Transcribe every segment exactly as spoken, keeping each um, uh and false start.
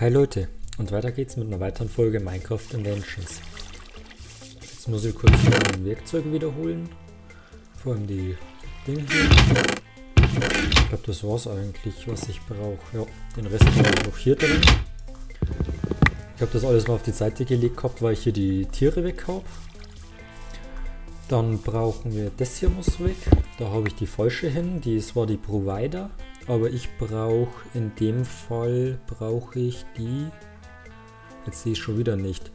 Hi Leute, und weiter geht's mit einer weiteren Folge Minecraft Inventions. Jetzt muss ich kurz mein Werkzeug wiederholen. Vor allem die Dinge. Ich glaube, das war's eigentlich, was ich brauche. Ja, den Rest habe ich noch hier drin. Ich habe das alles mal auf die Seite gelegt gehabt, weil ich hier die Tiere weg habe. Dann brauchen wir, das hier muss weg. Da habe ich die falsche hin, die ist zwar die Provider, aber ich brauche, in dem Fall brauche ich die, jetzt sehe ich schon wieder nicht,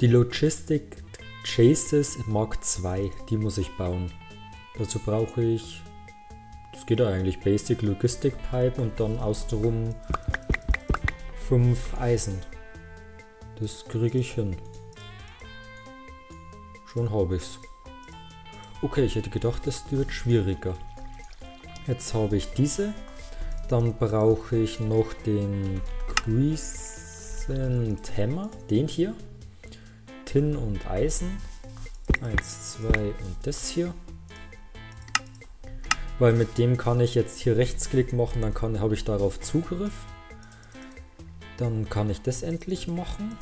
die Logistic Chases Mark zwei, die muss ich bauen. Dazu brauche ich, das geht ja eigentlich, Basic Logistic Pipe und dann außerdem fünf Eisen. Das kriege ich hin. Schon habe ich's. Okay, ich hätte gedacht, das wird schwieriger. Jetzt habe ich diese. Dann brauche ich noch den Greasen Hammer. Den hier. Tin und Eisen. Eins, zwei und das hier. Weil mit dem kann ich jetzt hier Rechtsklick machen, dann kann, habe ich darauf Zugriff. Dann kann ich das endlich machen.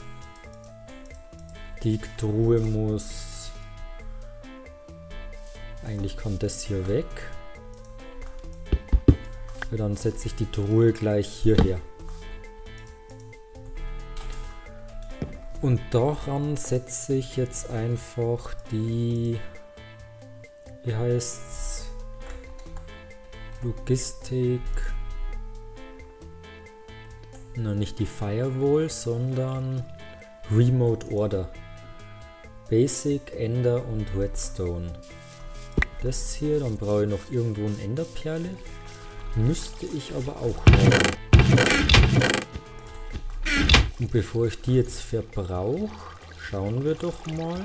Die Truhe muss... Eigentlich kommt das hier weg. Und dann setze ich die Truhe gleich hierher. Und daran setze ich jetzt einfach die, wie heißt's, Logistik. Na, nicht die Firewall, sondern Remote Order. Basic, Ender und Redstone. Das hier, dann brauche ich noch irgendwo eine Enderperle. Müsste ich aber auch haben. Und bevor ich die jetzt verbrauche, schauen wir doch mal.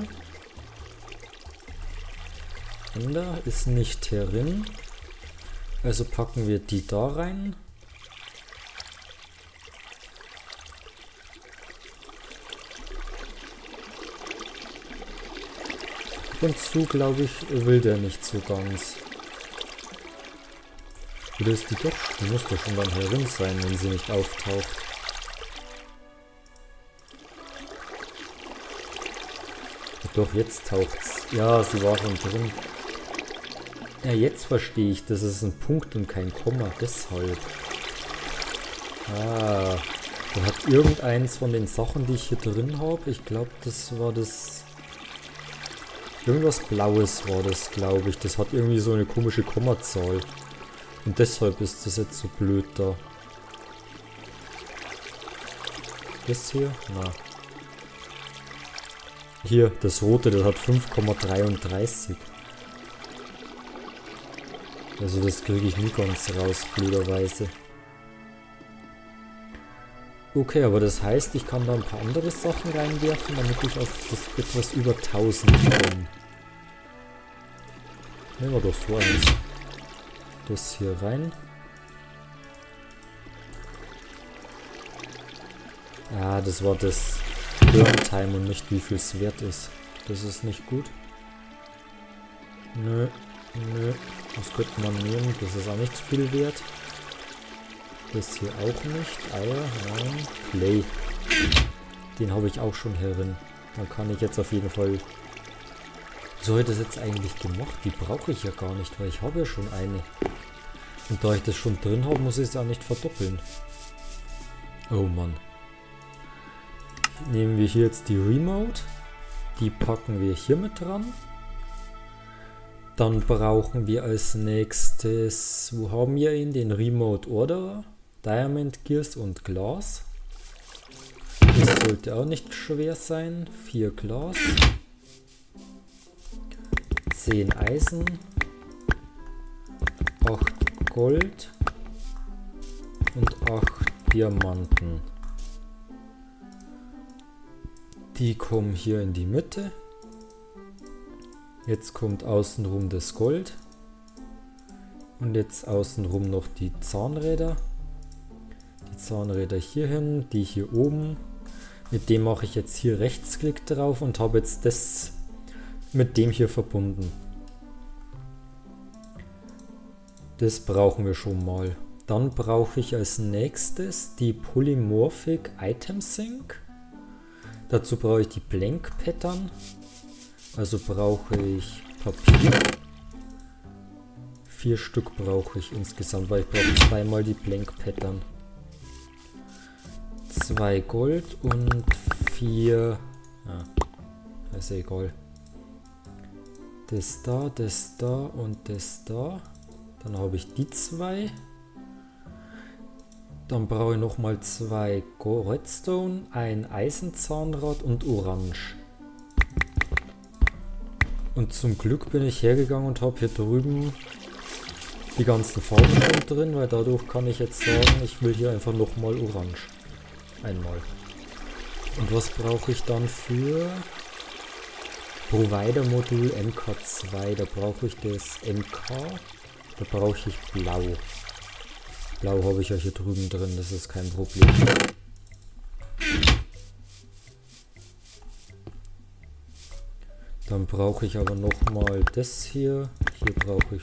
Ender ist nicht herin. Also packen wir die da rein. Und zu, glaube ich, will der nicht so ganz. Oder ist die doch? Die muss doch schon dann herin sein, wenn sie nicht auftaucht. Doch, jetzt taucht's. Ja, sie war schon drin. Ja, jetzt verstehe ich, das ist ein Punkt und kein Komma, deshalb. Ah, da hat irgendeins von den Sachen, die ich hier drin habe, ich glaube, das war das... Irgendwas Blaues war das, glaube ich. Das hat irgendwie so eine komische Kommazahl. Und deshalb ist das jetzt so blöd da. Das hier? Na. Hier, das Rote, das hat fünf Komma dreiunddreißig. Also das kriege ich nie ganz raus, blöderweise. Okay, aber das heißt, ich kann da ein paar andere Sachen reinwerfen, damit ich auf das etwas über tausend komme. Nehmen wir doch so eins. Das hier rein. Ah, das war das Burn-Time und nicht wie viel es wert ist. Das ist nicht gut. Nö, nö. Das könnte man nehmen. Das ist auch nicht so viel wert. Das hier auch nicht. Eier, nein. Clay. Den habe ich auch schon herin. Da kann ich jetzt auf jeden Fall... So hätte ich das jetzt eigentlich gemacht. Die brauche ich ja gar nicht, weil ich habe ja schon eine. Und da ich das schon drin habe, muss ich es ja nicht verdoppeln. Oh Mann. Nehmen wir hier jetzt die Remote. Die packen wir hier mit dran. Dann brauchen wir als nächstes... Wo haben wir ihn? Den Remote Order. Diamond, Gears und Glas. Das sollte auch nicht schwer sein. vier Glas. zehn Eisen. acht Gold. Und acht Diamanten. Die kommen hier in die Mitte. Jetzt kommt außenrum das Gold. Und jetzt außenrum noch die Zahnräder. Die Zahnräder hier hin, die hier oben. Mit dem mache ich jetzt hier Rechtsklick drauf und habe jetzt das mit dem hier verbunden. Das brauchen wir schon mal. Dann brauche ich als nächstes die Polymorphic Item Sync. Dazu brauche ich die Blank Pattern. Also brauche ich Papier. Vier Stück brauche ich insgesamt, weil ich brauche zweimal die Blank Pattern. Zwei Gold und vier. Ah, also egal. Das da, das da und das da. Dann habe ich die zwei. Dann brauche ich nochmal zwei Redstone, ein Eisenzahnrad und Orange. Und zum Glück bin ich hergegangen und habe hier drüben die ganzen Farben drin, weil dadurch kann ich jetzt sagen, ich will hier einfach nochmal Orange. Einmal. Und was brauche ich dann für Provider-Modul M K zwei? Da brauche ich das M K, da brauche ich Blau. Blau habe ich ja hier drüben drin, das ist kein Problem. Dann brauche ich aber nochmal das hier. Hier brauche ich,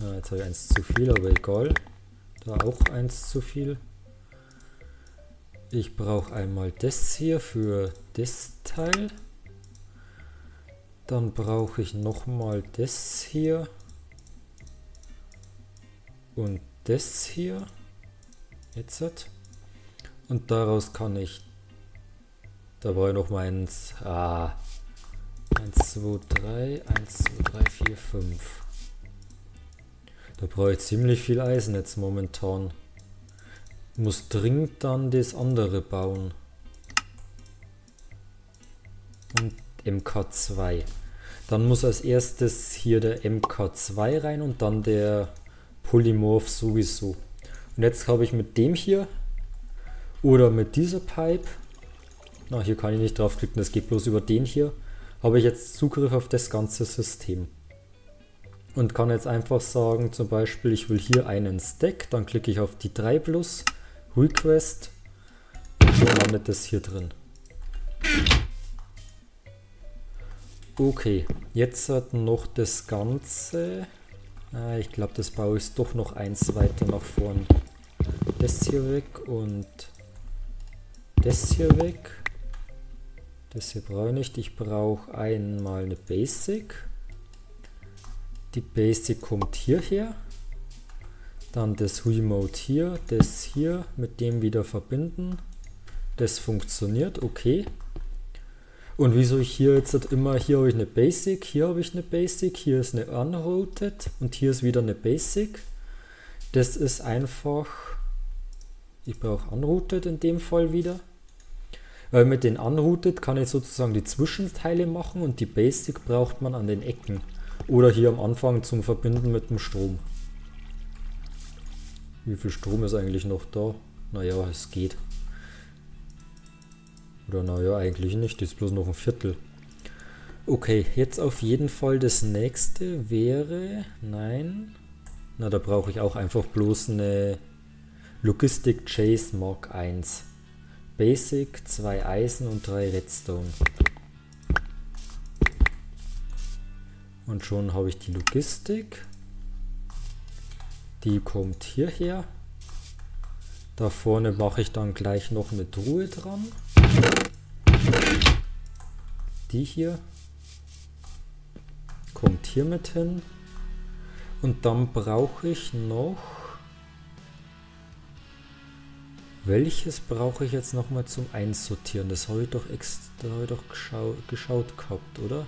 ah, jetzt habe ich eins zu viel, aber egal. Da auch eins zu viel. Ich brauche einmal das hier für das Teil. Dann brauche ich nochmal das hier. Und das hier. Jetzt. Und daraus kann ich. Da brauche ich nochmal eins. Ah. eins, zwei, drei, eins, zwei, drei, vier, fünf. Da brauche ich ziemlich viel Eisen jetzt momentan. Muss dringend dann das andere bauen. Und M K zwei. Dann muss als erstes hier der M K zwei rein und dann der Polymorph sowieso. Und jetzt habe ich mit dem hier oder mit dieser Pipe, na hier kann ich nicht draufklicken, das geht bloß über den hier, habe ich jetzt Zugriff auf das ganze System. Und kann jetzt einfach sagen, zum Beispiel, ich will hier einen Stack, dann klicke ich auf die drei plus, Request, und so landet das hier drin. Okay, jetzt hat noch das Ganze. Ah, ich glaube, das baue ich doch noch eins weiter nach vorn. Das hier weg und das hier weg. Das hier brauche ich nicht. Ich brauche einmal eine Basic. Die Basic kommt hierher. Dann das Remote hier. Das hier mit dem wieder verbinden. Das funktioniert. Okay. Und wieso ich hier jetzt immer, hier habe ich eine Basic, hier habe ich eine Basic, hier ist eine Unrouted und hier ist wieder eine Basic. Das ist einfach, ich brauche Unrouted in dem Fall wieder. Weil mit den Unrouted kann ich sozusagen die Zwischenteile machen und die Basic braucht man an den Ecken. Oder hier am Anfang zum Verbinden mit dem Strom. Wie viel Strom ist eigentlich noch da? Naja, es geht. Oder naja, eigentlich nicht, das ist bloß noch ein Viertel. Okay, jetzt auf jeden Fall das nächste wäre, nein, na da brauche ich auch einfach bloß eine Logistic Chases Mark eins. Basic, zwei Eisen und drei Redstone. Und schon habe ich die Logistik. Die kommt hierher. Da vorne mache ich dann gleich noch eine Truhe dran. Die hier kommt hier mit hin und dann brauche ich noch, welches brauche ich jetzt nochmal zum Einsortieren, das habe ich doch extra habe ich doch geschau, geschaut gehabt, oder?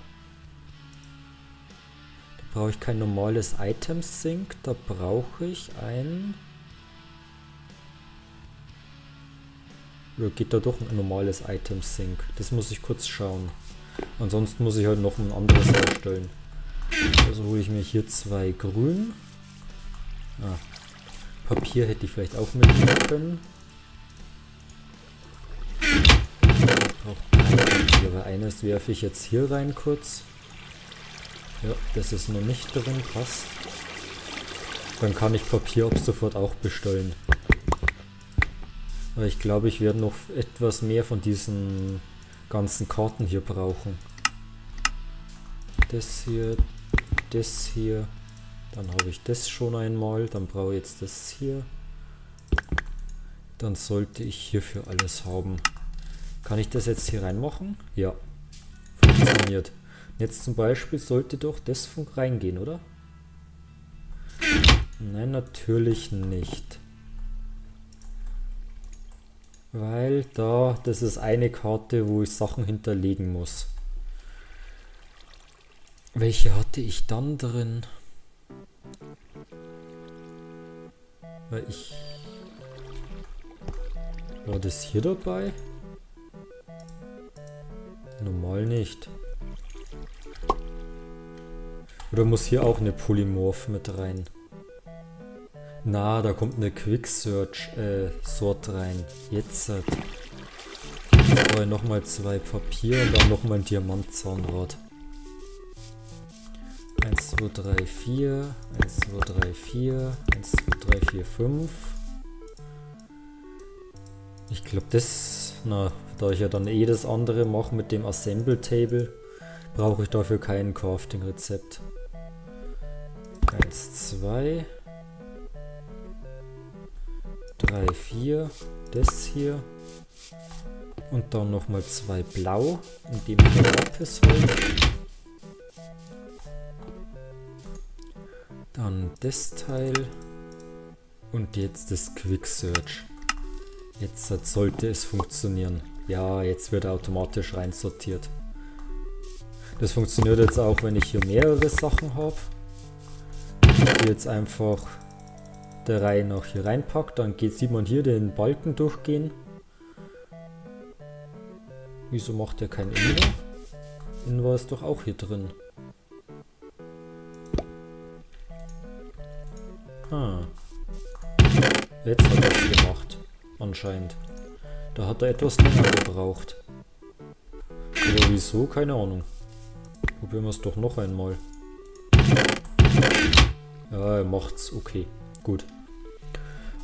Da brauche ich kein normales Item Sync, da brauche ich ein, oder geht da doch ein normales Item Sync, das muss ich kurz schauen. Ansonsten muss ich halt noch ein anderes herstellen. Also hole ich mir hier zwei grün. Ah, Papier hätte ich vielleicht auch mitnehmen können. Ich brauche Papier, aber eines werfe ich jetzt hier rein kurz. Ja, das ist noch nicht drin, passt. Dann kann ich Papier ab sofort auch bestellen. Aber ich glaube, ich werde noch etwas mehr von diesen ganzen Karten hier brauchen. Das hier, das hier, dann habe ich das schon einmal, dann brauche ich jetzt das hier, dann sollte ich hierfür alles haben. Kann ich das jetzt hier reinmachen? Ja, funktioniert. Jetzt zum Beispiel sollte doch das Funk reingehen, oder? Nein, natürlich nicht. Weil da, das ist eine Karte, wo ich Sachen hinterlegen muss. Welche hatte ich dann drin? Weil ich... War das hier dabei? Normal nicht. Oder muss hier auch eine Polymorph mit rein? Na, da kommt eine Quick-Search-Sort äh, rein. Jetzt. Nochmal zwei Papier und dann nochmal ein Diamantzahnrad. eins, zwei, drei, vier. eins, zwei, drei, vier. eins, zwei, drei, vier, fünf. Ich glaube, das. Na, da ich ja dann eh das andere mache mit dem Assemble-Table, brauche ich dafür kein Crafting-Rezept. eins, zwei. drei, vier, das hier und dann nochmal zwei blau, in dem Lapis Holz. Dann das Teil und jetzt das Quick Search. Jetzt sollte es funktionieren. Ja, jetzt wird er automatisch reinsortiert. Das funktioniert jetzt auch, wenn ich hier mehrere Sachen habe. Ich jetzt einfach der Reihe nach hier reinpackt, dann geht, sieht man hier den Balken durchgehen. Wieso macht der kein Inver? Inver ist doch auch hier drin. Ah. Jetzt hat er es gemacht. Anscheinend. Da hat er etwas länger gebraucht. Oder wieso? Keine Ahnung. Probieren wir es doch noch einmal. Ja, er macht's. Okay. Gut.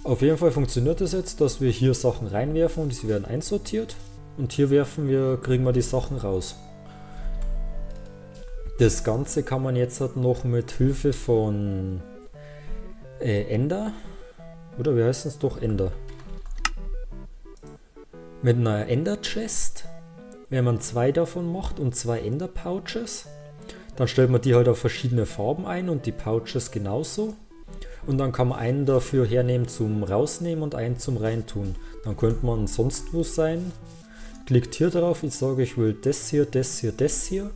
Auf jeden Fall funktioniert das jetzt, dass wir hier Sachen reinwerfen und sie werden einsortiert. Und hier werfen wir, kriegen wir die Sachen raus. Das Ganze kann man jetzt halt noch mit Hilfe von äh, Ender, oder wie heißt es doch Ender? Mit einer Ender-Chest, wenn man zwei davon macht und zwei Ender-Pouches, dann stellt man die halt auf verschiedene Farben ein und die Pouches genauso. Und dann kann man einen dafür hernehmen zum Rausnehmen und einen zum Reintun. Dann könnte man sonst wo sein. Klickt hier drauf, ich sage, ich will das hier, das hier, das hier.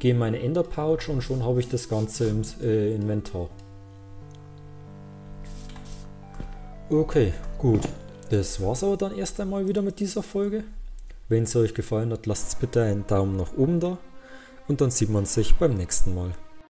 Gehe in meine Ender-Pouch und schon habe ich das Ganze im äh, Inventar. Okay, gut. Das war's aber dann erst einmal wieder mit dieser Folge. Wenn es euch gefallen hat, lasst bitte einen Daumen nach oben da. Und dann sieht man sich beim nächsten Mal.